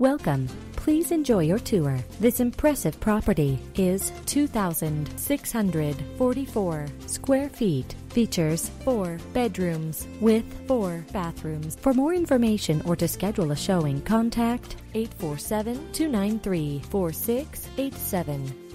Welcome. Please enjoy your tour. This impressive property is 2,644 square feet. Features 4 bedrooms with 4 bathrooms. For more information or to schedule a showing, contact 847-293-4687.